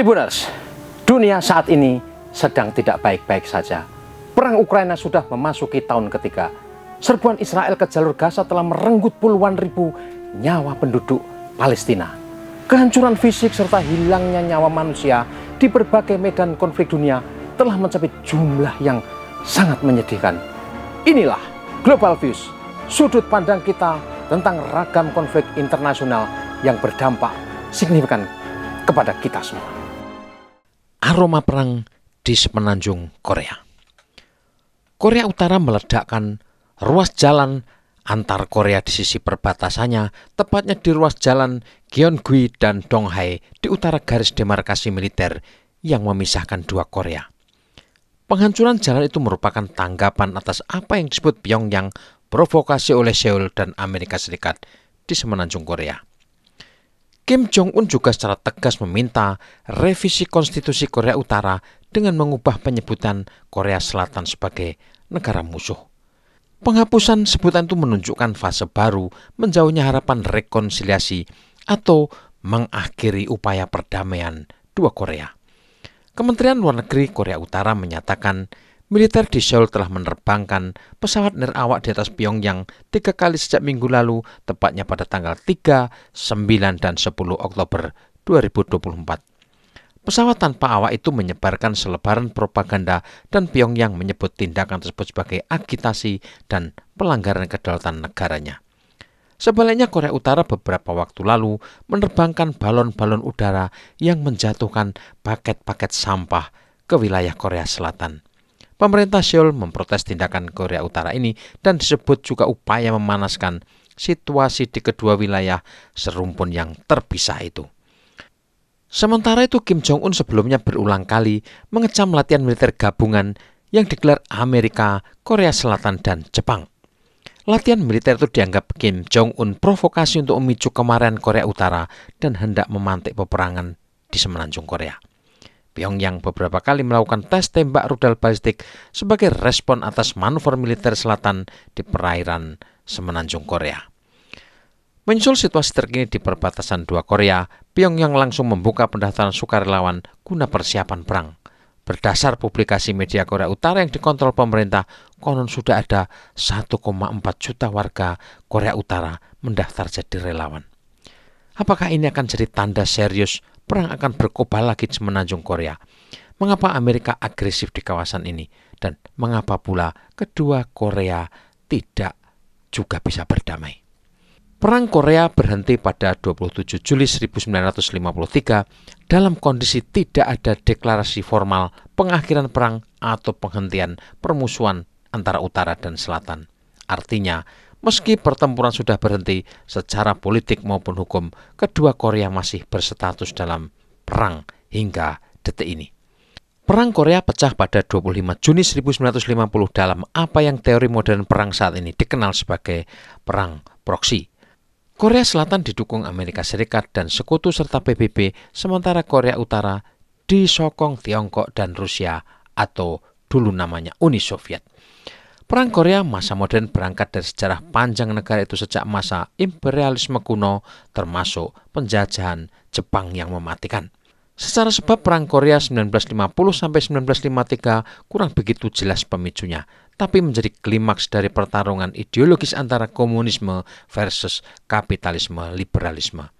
Tribuners, dunia saat ini sedang tidak baik-baik saja. Perang Ukraina sudah memasuki tahun ketiga. Serbuan Israel ke jalur Gaza telah merenggut puluhan ribu nyawa penduduk Palestina. Kehancuran fisik serta hilangnya nyawa manusia di berbagai medan konflik dunia telah mencapai jumlah yang sangat menyedihkan. Inilah Global Views, sudut pandang kita tentang ragam konflik internasional yang berdampak signifikan kepada kita semua. Aroma perang di semenanjung Korea. Korea Utara meledakkan ruas jalan antar Korea di sisi perbatasannya, tepatnya di ruas jalan Gyeongui dan Donghae di utara garis demarkasi militer yang memisahkan dua Korea. Penghancuran jalan itu merupakan tanggapan atas apa yang disebut Pyongyang provokasi oleh Seoul dan Amerika Serikat di semenanjung Korea. Kim Jong-un juga secara tegas meminta revisi konstitusi Korea Utara dengan mengubah penyebutan Korea Selatan sebagai negara musuh. Penghapusan sebutan itu menunjukkan fase baru menjauhnya harapan rekonsiliasi atau mengakhiri upaya perdamaian dua Korea. Kementerian Luar Negeri Korea Utara menyatakan militer di Seoul telah menerbangkan pesawat nirawak di atas Pyongyang 3 kali sejak minggu lalu, tepatnya pada tanggal 3, 9, dan 10 Oktober 2024. Pesawat tanpa awak itu menyebarkan selebaran propaganda dan Pyongyang menyebut tindakan tersebut sebagai agitasi dan pelanggaran kedaulatan negaranya. Sebaliknya, Korea Utara beberapa waktu lalu menerbangkan balon-balon udara yang menjatuhkan paket-paket sampah ke wilayah Korea Selatan. Pemerintah Seoul memprotes tindakan Korea Utara ini dan disebut juga upaya memanaskan situasi di kedua wilayah serumpun yang terpisah itu. Sementara itu, Kim Jong-un sebelumnya berulang kali mengecam latihan militer gabungan yang digelar Amerika, Korea Selatan, dan Jepang. Latihan militer itu dianggap Kim Jong-un provokasi untuk memicu kemarahan Korea Utara dan hendak memantik peperangan di semenanjung Korea. Pyongyang beberapa kali melakukan tes tembak rudal balistik sebagai respon atas manuver militer selatan di perairan semenanjung Korea. Menyusul situasi terkini di perbatasan dua Korea, Pyongyang langsung membuka pendaftaran sukarelawan guna persiapan perang. Berdasar publikasi media Korea Utara yang dikontrol pemerintah, konon sudah ada 1,4 juta warga Korea Utara mendaftar jadi relawan. Apakah ini akan jadi tanda serius perang akan berkobar lagi di semenanjung Korea? Mengapa Amerika agresif di kawasan ini? Dan mengapa pula kedua Korea tidak juga bisa berdamai? Perang Korea berhenti pada 27 Juli 1953 dalam kondisi tidak ada deklarasi formal pengakhiran perang atau penghentian permusuhan antara utara dan selatan. Artinya, meski pertempuran sudah berhenti, secara politik maupun hukum, kedua Korea masih berstatus dalam perang hingga detik ini. Perang Korea pecah pada 25 Juni 1950 dalam apa yang teori modern perang saat ini dikenal sebagai perang proksi. Korea Selatan didukung Amerika Serikat dan Sekutu serta PBB, sementara Korea Utara disokong Tiongkok dan Rusia atau dulu namanya Uni Soviet. Perang Korea masa modern berangkat dari sejarah panjang negara itu sejak masa imperialisme kuno, termasuk penjajahan Jepang yang mematikan. Secara sebab, Perang Korea 1950-1953 kurang begitu jelas pemicunya, tapi menjadi klimaks dari pertarungan ideologis antara komunisme versus kapitalisme-liberalisme.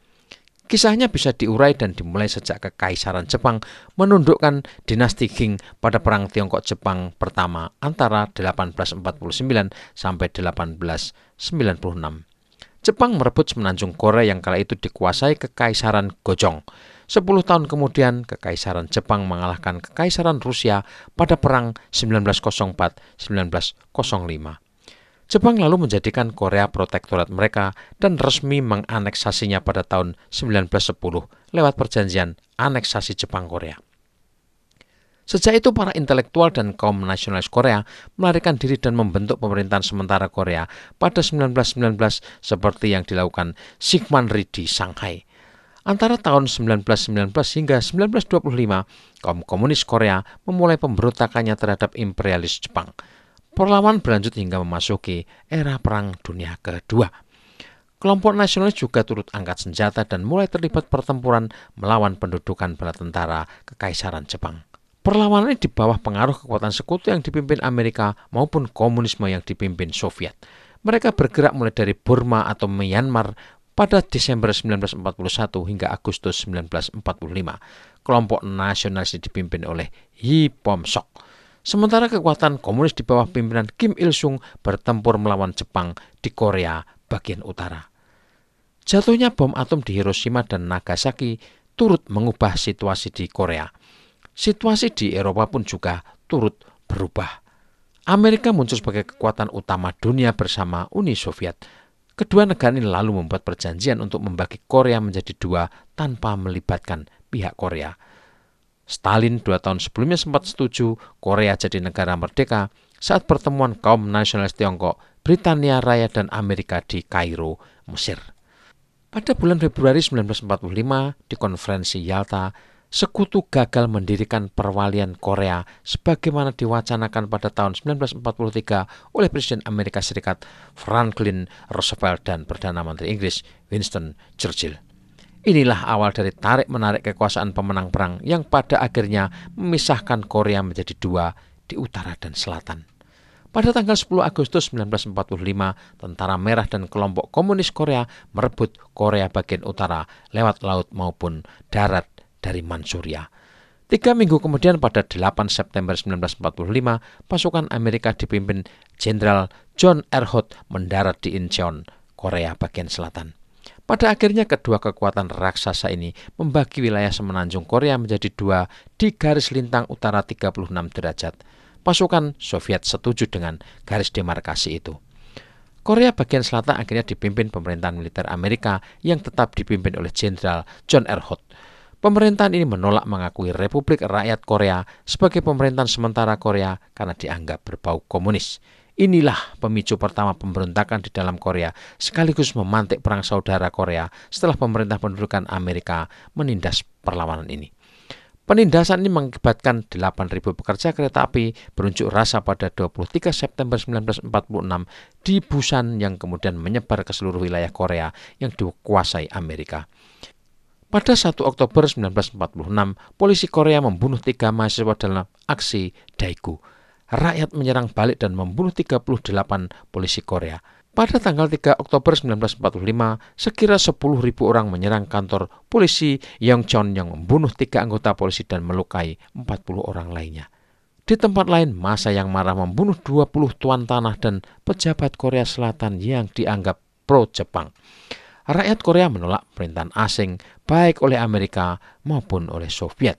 Kisahnya bisa diurai dan dimulai sejak Kekaisaran Jepang menundukkan dinasti Qing pada Perang Tiongkok-Jepang pertama antara 1849 sampai 1896. Jepang merebut semenanjung Korea yang kala itu dikuasai Kekaisaran Gojoong. 10 tahun kemudian, Kekaisaran Jepang mengalahkan Kekaisaran Rusia pada Perang 1904-1905. Jepang lalu menjadikan Korea protektorat mereka dan resmi menganeksasinya pada tahun 1910 lewat perjanjian aneksasi Jepang-Korea. Sejak itu, para intelektual dan kaum nasionalis Korea melarikan diri dan membentuk pemerintahan sementara Korea pada 1919 seperti yang dilakukan Syngman Rhee di Shanghai. Antara tahun 1919 hingga 1925, kaum komunis Korea memulai pemberontakannya terhadap imperialis Jepang. Perlawanan berlanjut hingga memasuki era Perang Dunia Kedua. Kelompok nasionalis juga turut angkat senjata dan mulai terlibat pertempuran melawan pendudukan bala tentara Kekaisaran Jepang. Perlawanan ini di bawah pengaruh kekuatan sekutu yang dipimpin Amerika maupun komunisme yang dipimpin Soviet. Mereka bergerak mulai dari Burma atau Myanmar pada Desember 1941 hingga Agustus 1945. Kelompok nasionalis dipimpin oleh Yi Pomsok. Sementara kekuatan komunis di bawah pimpinan Kim Il-sung bertempur melawan Jepang di Korea bagian utara. Jatuhnya bom atom di Hiroshima dan Nagasaki turut mengubah situasi di Korea. Situasi di Eropa pun juga turut berubah. Amerika muncul sebagai kekuatan utama dunia bersama Uni Soviet. Kedua negara ini lalu membuat perjanjian untuk membagi Korea menjadi dua tanpa melibatkan pihak Korea. Stalin 2 tahun sebelumnya sempat setuju Korea jadi negara merdeka saat pertemuan kaum nasionalis Tiongkok, Britania Raya, dan Amerika di Kairo, Mesir. Pada bulan Februari 1945 di konferensi Yalta, sekutu gagal mendirikan perwalian Korea sebagaimana diwacanakan pada tahun 1943 oleh Presiden Amerika Serikat Franklin Roosevelt dan Perdana Menteri Inggris Winston Churchill. Inilah awal dari tarik-menarik kekuasaan pemenang perang yang pada akhirnya memisahkan Korea menjadi dua di utara dan selatan. Pada tanggal 10 Agustus 1945, Tentara Merah dan kelompok komunis Korea merebut Korea bagian utara lewat laut maupun darat dari Manchuria. 3 minggu kemudian pada 8 September 1945, pasukan Amerika dipimpin Jenderal John R. Hodge mendarat di Incheon, Korea bagian selatan. Pada akhirnya kedua kekuatan raksasa ini membagi wilayah semenanjung Korea menjadi dua di garis lintang utara 36 derajat. Pasukan Soviet setuju dengan garis demarkasi itu. Korea bagian selatan akhirnya dipimpin pemerintahan militer Amerika yang tetap dipimpin oleh Jenderal John R. Hodge. Pemerintahan ini menolak mengakui Republik Rakyat Korea sebagai pemerintahan sementara Korea karena dianggap berbau komunis. Inilah pemicu pertama pemberontakan di dalam Korea sekaligus memantik perang saudara Korea setelah pemerintah pendudukan Amerika menindas perlawanan ini. Penindasan ini mengakibatkan 8.000 pekerja kereta api berunjuk rasa pada 23 September 1946 di Busan yang kemudian menyebar ke seluruh wilayah Korea yang dikuasai Amerika. Pada 1 Oktober 1946, polisi Korea membunuh 3 mahasiswa dalam aksi Daegu. Rakyat menyerang balik dan membunuh 38 polisi Korea. Pada tanggal 3 Oktober 1945, sekira 10.000 orang menyerang kantor polisi Yongchon yang membunuh 3 anggota polisi dan melukai 40 orang lainnya. Di tempat lain, massa yang marah membunuh 20 tuan tanah dan pejabat Korea Selatan yang dianggap pro-Jepang. Rakyat Korea menolak pemerintahan asing, baik oleh Amerika maupun oleh Soviet.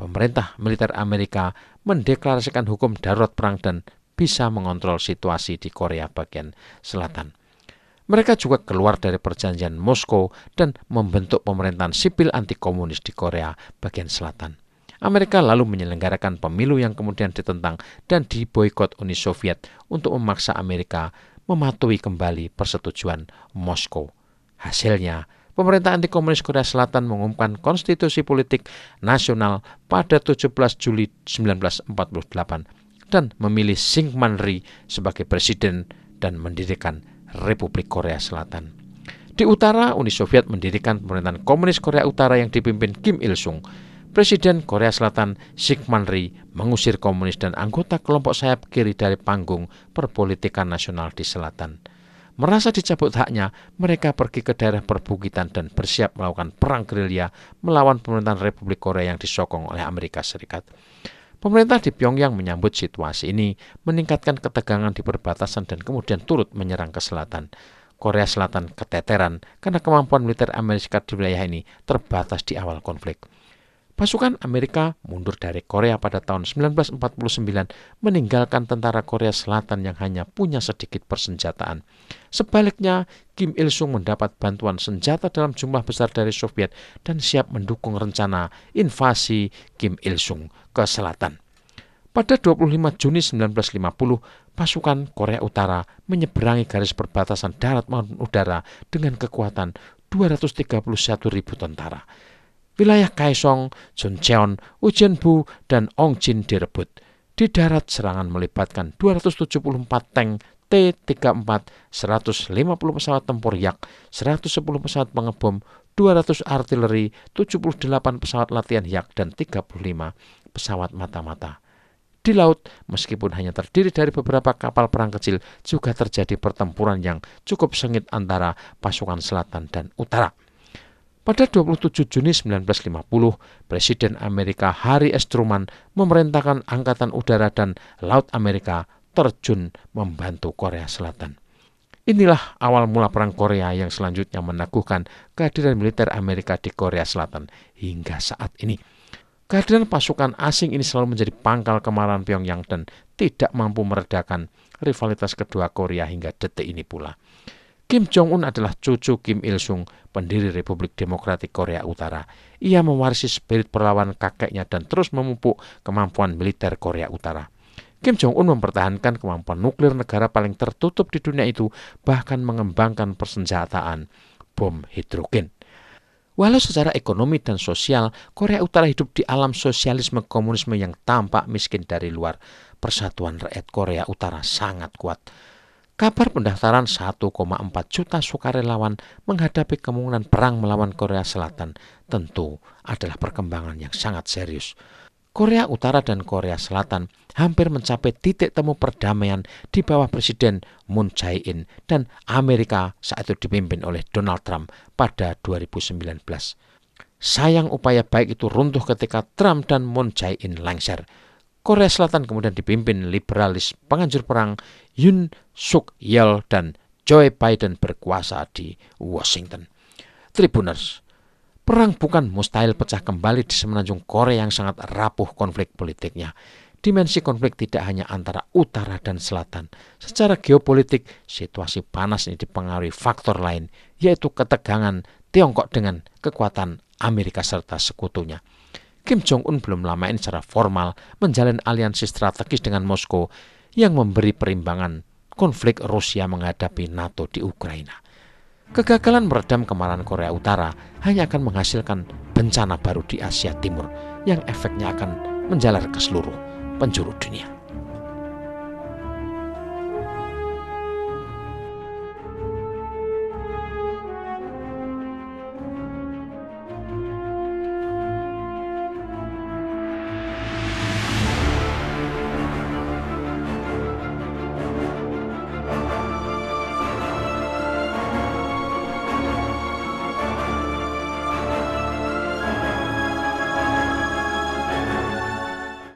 Pemerintah militer Amerika mendeklarasikan hukum darurat perang dan bisa mengontrol situasi di Korea bagian selatan. Mereka juga keluar dari perjanjian Moskow dan membentuk pemerintahan sipil anti-komunis di Korea bagian selatan. Amerika lalu menyelenggarakan pemilu yang kemudian ditentang dan diboikot Uni Soviet untuk memaksa Amerika mematuhi kembali persetujuan Moskow. Hasilnya, pemerintah anti-komunis Korea Selatan mengumumkan konstitusi politik nasional pada 17 Juli 1948 dan memilih Syngman Rhee sebagai presiden dan mendirikan Republik Korea Selatan. Di utara, Uni Soviet mendirikan pemerintahan komunis Korea Utara yang dipimpin Kim Il-sung. Presiden Korea Selatan Syngman Rhee mengusir komunis dan anggota kelompok sayap kiri dari panggung perpolitikan nasional di selatan. Merasa dicabut haknya, mereka pergi ke daerah perbukitan dan bersiap melakukan perang gerilya melawan pemerintahan Republik Korea yang disokong oleh Amerika Serikat. Pemerintah di Pyongyang menyambut situasi ini, meningkatkan ketegangan di perbatasan dan kemudian turut menyerang ke selatan. Korea Selatan keteteran karena kemampuan militer Amerika di wilayah ini terbatas di awal konflik. Pasukan Amerika mundur dari Korea pada tahun 1949, meninggalkan tentara Korea Selatan yang hanya punya sedikit persenjataan. Sebaliknya, Kim Il-sung mendapat bantuan senjata dalam jumlah besar dari Soviet dan siap mendukung rencana invasi Kim Il-sung ke selatan. Pada 25 Juni 1950, pasukan Korea Utara menyeberangi garis perbatasan darat maupun udara dengan kekuatan 231.000 tentara. Wilayah Kaesong, Jeoncheon, Uijeonbu, dan Ongjin direbut. Di darat, serangan melibatkan 274 tank, T-34, 150 pesawat tempur Yak, 110 pesawat pengebom, 200 artileri, 78 pesawat latihan Yak, dan 35 pesawat mata-mata. Di laut, meskipun hanya terdiri dari beberapa kapal perang kecil, juga terjadi pertempuran yang cukup sengit antara pasukan selatan dan utara. Pada 27 Juni 1950, Presiden Amerika Harry S. Truman memerintahkan Angkatan Udara dan Laut Amerika terjun membantu Korea Selatan. Inilah awal mula Perang Korea yang selanjutnya meneguhkan kehadiran militer Amerika di Korea Selatan hingga saat ini. Kehadiran pasukan asing ini selalu menjadi pangkal kemarahan Pyongyang dan tidak mampu meredakan rivalitas kedua Korea hingga detik ini pula. Kim Jong-un adalah cucu Kim Il-sung, pendiri Republik Demokratik Korea Utara. Ia mewarisi spirit perlawan kakeknya dan terus memupuk kemampuan militer Korea Utara. Kim Jong-un mempertahankan kemampuan nuklir negara paling tertutup di dunia itu, bahkan mengembangkan persenjataan bom hidrogen. Walau secara ekonomi dan sosial, Korea Utara hidup di alam sosialisme komunisme yang tampak miskin dari luar, persatuan rakyat Korea Utara sangat kuat. Kabar pendaftaran 1,4 juta sukarelawan menghadapi kemungkinan perang melawan Korea Selatan tentu adalah perkembangan yang sangat serius. Korea Utara dan Korea Selatan hampir mencapai titik temu perdamaian di bawah Presiden Moon Jae-in dan Amerika saat itu dipimpin oleh Donald Trump pada 2019. Sayang, upaya baik itu runtuh ketika Trump dan Moon Jae-in lengser. Korea Selatan kemudian dipimpin liberalis penganjur perang Yoon Suk Yeol dan Joe Biden berkuasa di Washington. Tribuners, perang bukan mustahil pecah kembali di semenanjung Korea yang sangat rapuh konflik politiknya. Dimensi konflik tidak hanya antara utara dan selatan. Secara geopolitik, situasi panas ini dipengaruhi faktor lain, yaitu ketegangan Tiongkok dengan kekuatan Amerika serta sekutunya. Kim Jong-un belum lama ini secara formal menjalin aliansi strategis dengan Moskow yang memberi perimbangan konflik Rusia menghadapi NATO di Ukraina. Kegagalan meredam kemarahan Korea Utara hanya akan menghasilkan bencana baru di Asia Timur yang efeknya akan menjalar ke seluruh penjuru dunia.